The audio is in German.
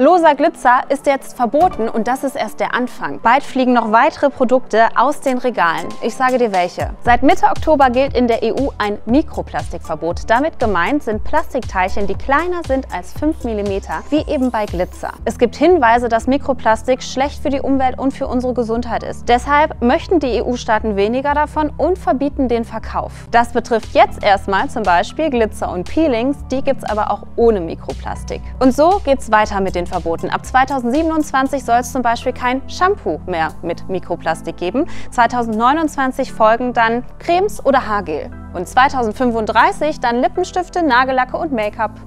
Loser Glitzer ist jetzt verboten und das ist erst der Anfang. Bald fliegen noch weitere Produkte aus den Regalen. Ich sage dir welche. Seit Mitte Oktober gilt in der EU ein Mikroplastikverbot. Damit gemeint sind Plastikteilchen, die kleiner sind als 5 mm, wie eben bei Glitzer. Es gibt Hinweise, dass Mikroplastik schlecht für die Umwelt und für unsere Gesundheit ist. Deshalb möchten die EU-Staaten weniger davon und verbieten den Verkauf. Das betrifft jetzt erstmal zum Beispiel Glitzer und Peelings, die gibt es aber auch ohne Mikroplastik. Und so geht es weiter mit den Verboten. Ab 2027 soll es zum Beispiel kein Shampoo mehr mit Mikroplastik geben. 2029 folgen dann Cremes oder Haargel. Und 2035 dann Lippenstifte, Nagellacke und Make-up.